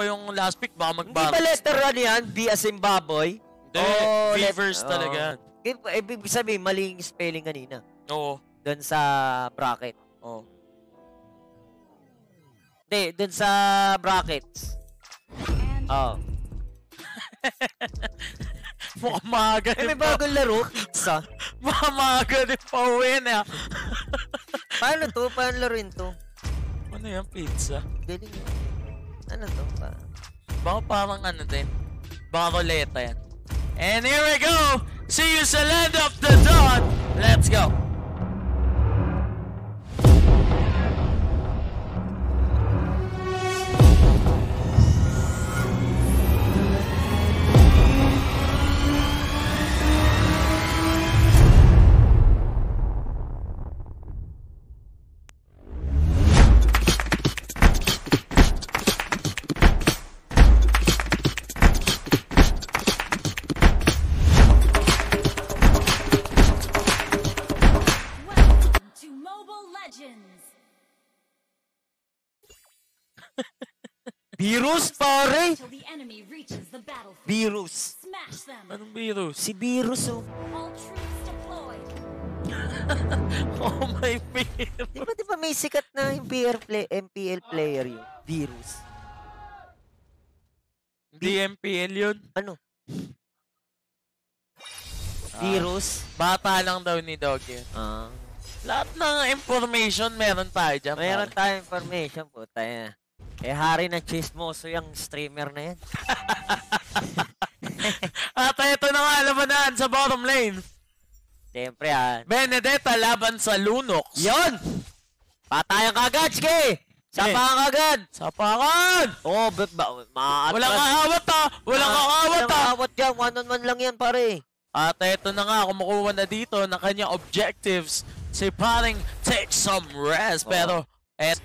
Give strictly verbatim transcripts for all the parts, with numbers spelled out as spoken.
pa yung last pick, baka mag-bounce. Hindi ba letter run yan? B as in baboy? Hindi, oh, Beavers oh. talaga. Ibig sabihin, mali yung spelling kanina. Oo. Doon sa bracket. Oo. Hindi, doon sa brackets. Oo. Mukhang maaga din pa. Eh, may bagong laro. Kids, ha? Mukhang maaga din pa win, ha? Paano to? Paano laruin to? Ano yung pizza? Galing. Ano to? Pa? Baka parang ano din. Baka koleta yan. And here we go! See you sa Land of the Dawn! Let's go! Virus, pare! Virus. Anong virus? Si virus, oh. Oh, my virus. Di ba, di ba may sikat na M P L, play, M P L player yun? Virus. Hindi M P L yun? Ano? Ah, virus? Bata lang daw ni Doggy. Ah. Lahat ng information meron tayo dyan. Meron tayo information po, tayo. Eh, hari ng Chismoso yung streamer na yan. At ito na nga, labanan sa bottom lane. Siyempre, ah. Benedetta laban sa Lunox. Yun! Patayang kagad, sige! Sapakan kagad! Sapakan! Oo, oh, maatras. Walang kakawat, ah! Walang kakawat, ah! Walang kakawat yan, one on one lang yan, pare. At ito na nga, kumukuha na dito ng kanyang objectives. Si paring take some rest, oh. Pero, eto.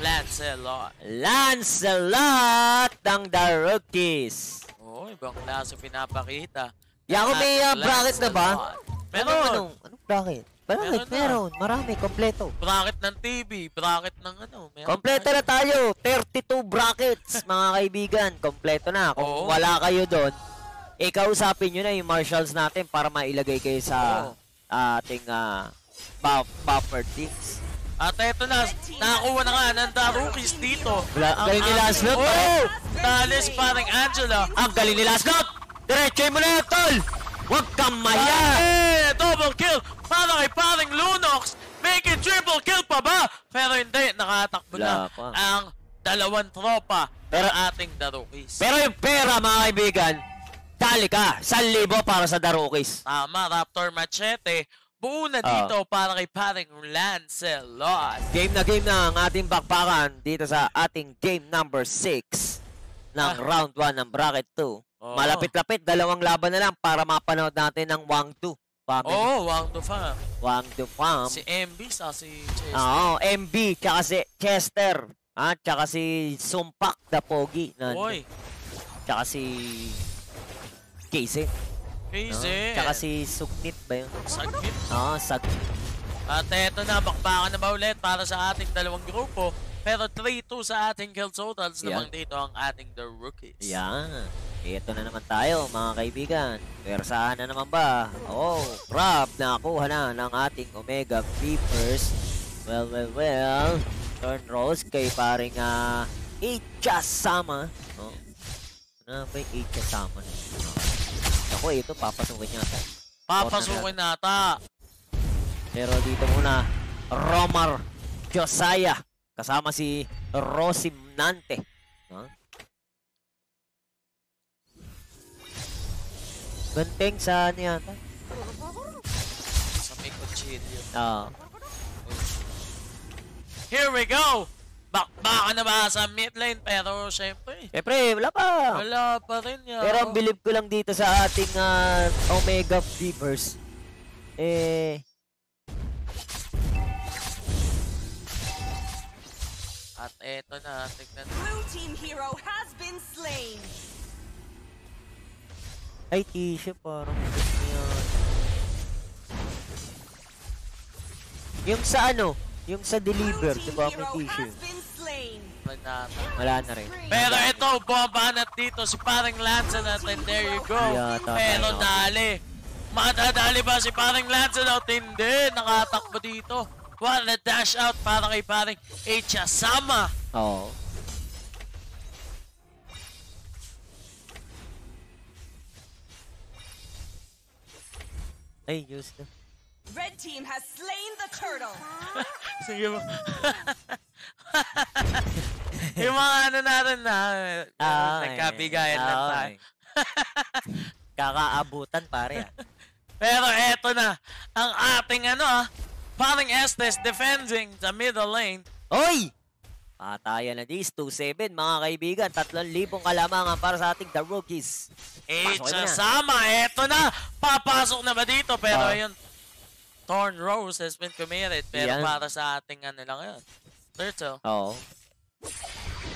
Lancelot. Lancelot ng Darukis. Oo, oh, ibang laso pinapakita. Yako, may uh, bracket na ba? Meron. Ano, ano, anong bracket? Bracket, meron. meron. Marami, kompleto. Bracket ng T V, bracket ng ano. Meron kompleto bracket. Na tayo. thirty-two brackets, mga kaibigan. Kompleto na. Kung oo. Wala kayo doon, ikausapin nyo na yung marshals natin para mailagay kayo sa uh, ating uh, buffer teams. At eto na, nakakuha na nga ng Darukis dito. Galing ni Lancelot. Oh! Talis parang Angela. Ang galing ni Lancelot. Diretso mo na, tol. Huwag kang maya. Ay, double kill. Parang ay parang Lunox. Make it triple kill pa ba? Pero hindi, nakatakbo na ang dalawang tropa ng ating Darukis. Pero yung pera, mga kaibigan, tali ka. one thousand para sa Darukis. Tama, Raptor Machete. Buo na dito uh, para kay paring Lancelot. Game na game na ang ating bakbakan dito sa ating game number six ng ah. round one ng bracket two. Oh. Malapit-lapit, dalawang laban na lang para mapanood natin ng Wang two. Oo, oh, Wang two Fam. Wang two Fam. Si M B sa si Chester. Oo, M B tsaka si Chester. At tsaka si Sumpak the Pogi. Oy. Tsaka si Casey. Easy. No? Tsaka si Sugnit ba yun? Sugnit? Oo, oh, Sugnit. At eto na, bakbakan na ba ulit para sa ating dalawang grupo. Pero three two sa ating kill totals yeah. naman dito ang ating The Rookies. Yan. Yeah. Eto na naman tayo mga kaibigan. Persahan na naman ba? Oh, crap. Nakakuha na ng ating Omega Beavers. Well, well, well. Turn rolls kay paring uh, Achasama. Oh. Ano ba yung Achasama? Ako ito, papasukin nata. Papasukin nata. Pero dito muna, Romar Josiah. Kasama si Rosimnante. Huh? Benteng saan yata? Sa may kuchilyo. Oo. Here we go! Bakbakan na ba sa mid lane? Pero syempre. Syempre, wala pa. Wala pa rin yan. Pero ang believe ko lang dito sa ating uh, Omega Beavers. Eh. At eto na. Tignan. Blue team hero has been slain. Ay, Tisha parang yun. Yung sa ano? Yung sa deliver, diba may issue? Nag na wala na rin. Pero ito, bumabanat dito si parang Lancelot and there you go. Yata, pero no. Dali. Matadali ba si parang Lancelot? Hindi. Nakatakbo dito. Well, na dash out para kay parang Achasama. Oo. Oh. Ay, use na. Red team has slain the turtle. Sige mo. Yung mga ano natin na ah, nagkabigayan ah, lang tayo. Kakaabutan pare ah. Pero eto na. Ang ating ano ah. Parang Estes defending the middle lane. Oy! Patayan na these. two seven mga kaibigan. tatlong libong kalamangan para sa ating The Rookies. Achasama. Eto na. Papasok na ba dito? Pero ah. yun. Torn Rose has been committed, pero yeah. para sa ating ano lang yun. Turtle. Oo.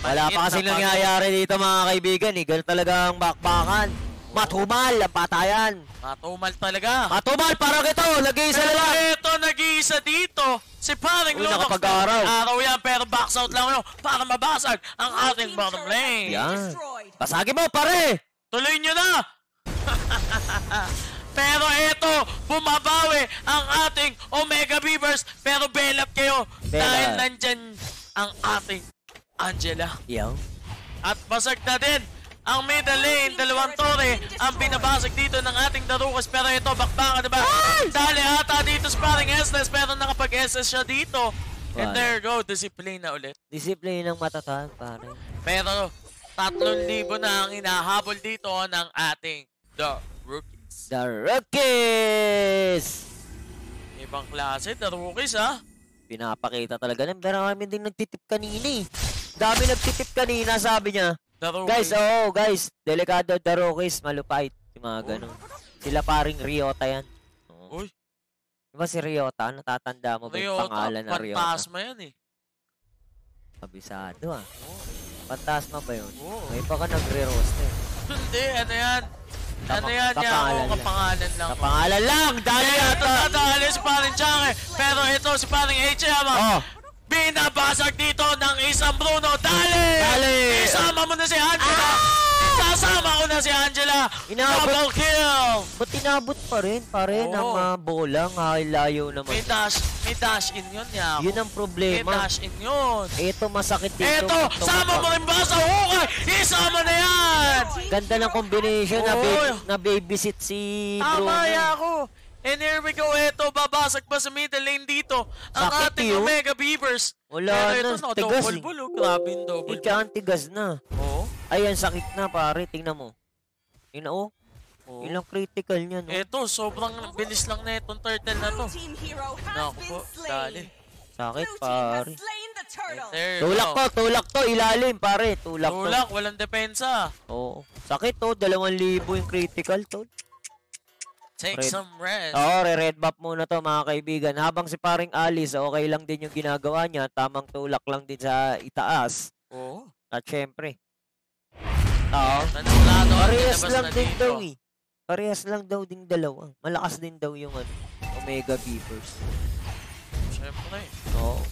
Wala pa kasi nangyayari dito mga kaibigan eh. Ganun talaga ang bakbakan. Oh. Matumal ang patayan. Matumal talaga. Matumal parang ito. Nag-iisa na lang. Ito nag-iisa dito. Si paring Lunox. Nakapag-araw. Araw yan pero box out lang yun para mabasag ang ating bottom lane. Yan. Basagin mo pare. Tuloy nyo na. Pero eto, bumabawi ang ating Omega Beavers. Pero bail up kayo Bella. Dahil nandyan ang ating Angela. Yo. At basag na din ang middle lane. Dalawang tore ang binabasag dito ng ating Darukis. Pero ito, bakbaka diba? Dali ata dito sa paring Estes. Pero nakapag-Estes siya dito. Wow. And there go, discipline na ulit. Discipline ng matatang pare. Pero tatlong libo na ang inahabol dito ng ating The Rookie. The Rookies! Ibang klase, The Rookies ha? Pinapakita talaga ng pero kami din nagtitip kanina eh. Dami nagtitip kanina sabi niya. Guys, oo oh, guys, delikado The Rookies, malupait. Yung mga oh. ganun. Sila paring Ryota yan. Oh. Uy. Diba si Ryota? Natatanda mo ba yung pangalan na Ryota? Pantasma yan eh. Kabisado ah. Oh. Pantasma ba yun? Oh. May baka nagre-roast eh. Hindi, ano yan? Ano yan niya? Oo, kapangalan lang. Kapangalan lang! Dali ito nadali si paring Chang. Pero ito si paring H M. Binabasag dito ng isang Bruno. Dali! Dali! Isama mo na si Angela! Sasama ko na si Angela! Double kill! Ba't inabot pa rin? Pare, ng bola. Ay, layo naman. May dash, may dash in yun niya. Yun ang problema. May dash in yun. Ito, masakit dito. Ito, sama mo rin ba sa hukay? Isama na yan! Ganda ng combination na, ba na babysit si Bruno. Tamaya ako! And here we go, eto, babasag pa sa middle lane dito. Ang sakit ating yun? Omega Beavers. Wala pero na, ito, tigas. Double bulog, grabe yung double bulog. Ika, tigas na. Oo. Ayan, sakit na pare, tingnan mo. Tingnan mo. Oh. Ilang critical niya, no? Eto, sobrang bilis lang na itong turtle na to. Naku, dali. Sakit pare. Tulak to, tulak to, ilalim pare. Tulak, tulak to. Walang depensa. Oo. Sakit to, dalawang libo yung critical to. Take red. Some rest. Oo, re-red buff muna to mga kaibigan. Habang si paring Alice, okay lang din yung ginagawa niya. Tamang tulak lang din sa itaas. Oo. At syempre. Oo. Parehas lang din daw eh. Parehas lang daw din dalawa. Malakas din daw yung ano, Omega Beavers. Syempre. Oo.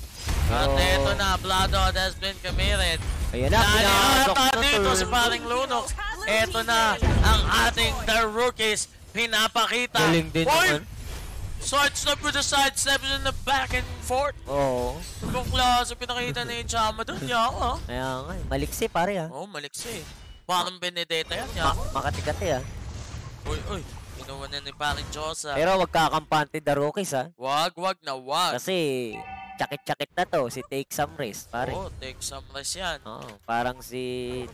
At ito na, Bloodhound has been committed. Ayan na, pinakasok na dito si paring Lunox. Ito na ang ating The Rookies. Pinapakita. Galing din naman. Side step with the side steps in the back and forth. Oo. Ibang klase pinakita na yung Chama doon. Yaka. Kaya nga. Maliksi pare ha. Oo, maliksi. Parang Benedetta yan. Makatikati ha. Uy, uy. Ginawa na ni paring Diyosa. Pero huwag kakampante The Rookies ha. Wag, wag na wag. Kasi chakit-chakit na to. Si Take Some Rest pare. Oo, Take Some Rest yan. Oo, parang si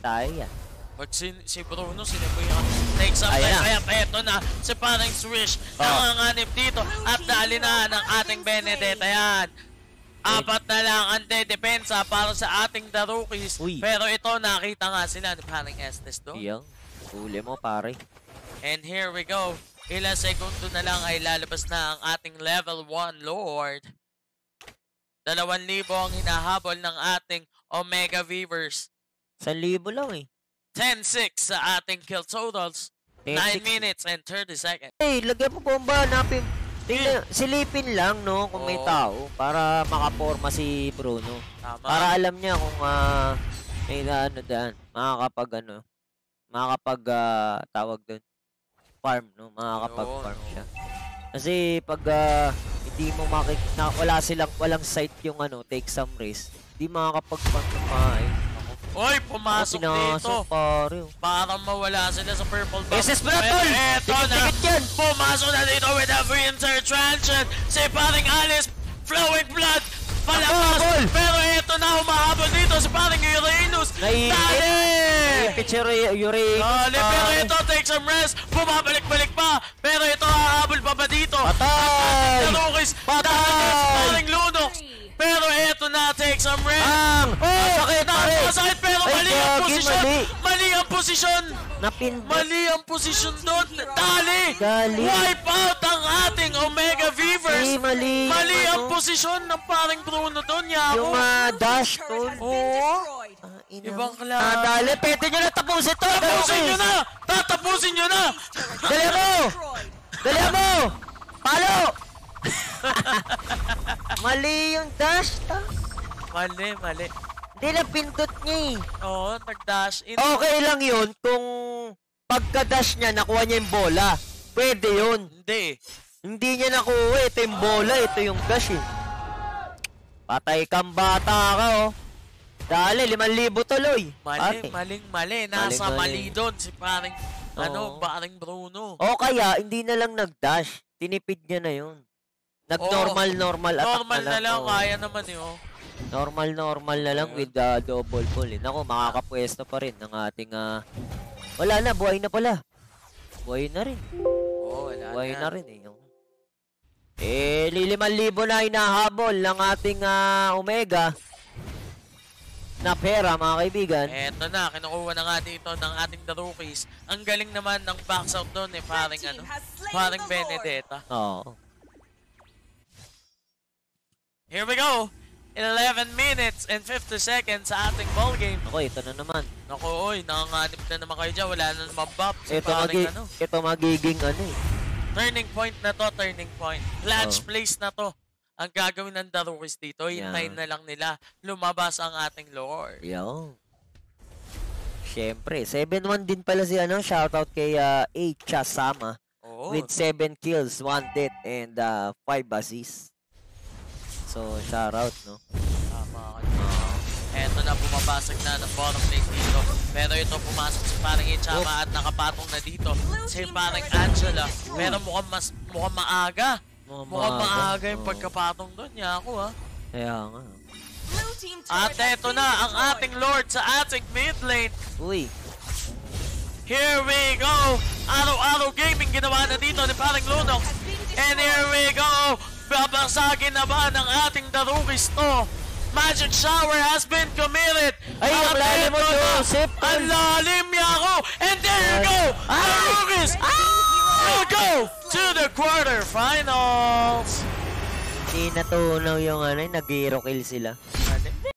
tayo yan. Pag si, si Bruno, sinabuyan. Take some time. Kaya eto na, si parang Swish. Oh. Nanganganib dito. At dali na ng ating Benedetta yan. Apat na lang ang de-depensa para sa ating The Rookies. Uy. Pero ito, nakita nga sila ni parang Estes doon. Iyang, huli mo pare. And here we go. Ilang segundo na lang ay lalabas na ang ating level one Lord. Dalawang libo ang hinahabol ng ating Omega Beavers. Sa libo lang eh. ten six sa ating kill totals. nine minutes and thirty seconds. Hey, lagyan mo bomba. Napim Tingnan, silipin lang no kung oh. may tao para makaporma si Bruno. Tama. Para alam niya kung uh, may ano daan, makakapag ano, makakapag uh, tawag doon. Farm no, makakapag-farm siya. Kasi pag uh, hindi mo makikita, wala silang walang sight yung ano, take some risk. Hindi makakapag-farm ng maayos. Oy, pumasok dito. Parang mawala sila sa purple box. This is Bratul! Eto na! Pumasok na dito with a free intertransion. Si paring Alice, flowing blood, palapas. Pero eto na, humahabol dito si paring Uranus. Dali! Naipit si Uranus. Dali, pero eto, take some rest. Bumabalik-balik pa. Pero eto, hahabol pa ba dito? Patay! The Rookies, dahil si paring Lunox. Pero eto na, take some rest. Masakit na, masakit, pero mali ang posisyon. Mali ang posisyon. Mali ang posisyon doon. Dali! Wipe out ang ating Omega Beavers. Mali ang posisyon ng paring Bruno doon, Yabo. Yung dash doon. Oo. Ibang kala. Dali, pwede nyo na tapusin to. Tapusin nyo na! Tatapusin nyo na! Dali mo! Dali mo! Palo! Mali yung dash ta. Mali, mali. Hindi na pindot niya eh. Oo, nag-dash in. Okay lang yun kung pagka-dash niya, nakuha niya yung bola. Pwede yun. Hindi. Hindi niya nakuha. Ito yung bola, ito yung dash eh. Patay kang bata ka oh. Dali, limang libo tuloy. Mali, maling mali. Nasa mali doon si paring, ano, paring Bruno. O kaya, hindi na lang nag-dash. Tinipid niya na yun. Nag-normal, normal attack na lang. Normal na lang, kaya naman yun. Normal, normal na lang with the double pull. Naku, makakapwesto pa rin ng ating... Wala na, buhay na pala. Buhay na rin. Oo, wala na. Buhay na rin eh. Eh, liliman libo na hinahabol ng ating Omega na pera, mga kaibigan. Eto na, kinukuha na nga dito ng ating The Rookies. Ang galing naman ng box out doon eh, paring ano, paring Benedetta. Oo. Here we go! eleven minutes and fifty seconds sa ating ballgame. Ako, ito na naman. Ako, oy, nakanganip na naman kayo dyan. Wala na naman bump. Ito, magi ano. ito magiging ano eh. Turning point na to, turning point. Clutch oh. place na to. Ang gagawin ng The Rookies dito, hintayin yeah. na lang nila. Lumabas ang ating Lord. Yo. Siyempre, seven one din pala si ano. Shoutout kay uh, Achasama. Oh. With seven kills, one death, and five assists. So, shoutout, no? Tama ka dito. Eto na, bumabasag na ng bottom lane dito. Pero ito, pumasok si parang Ichama at nakapatong na dito. Si parang Angela. Pero mukhang, mas, mukhang maaga. Mukhang, mukhang maaga yung pagkapatong doon. Niya ako, ha? Kaya nga. At eto na, ang ating Lord sa ating mid lane. Uy. Here we go! Araw-araw gaming ginawa na dito ni parang Lunox. And here we go! Babagsagin na ba ng ating The Rookies to? Magic shower has been committed. Ay, ang lalim mo, Joseph. Ang lalim niya ako. And there you go. The Rookies will go to the quarterfinals. Hindi natunaw yung ano, nag-hero kill sila.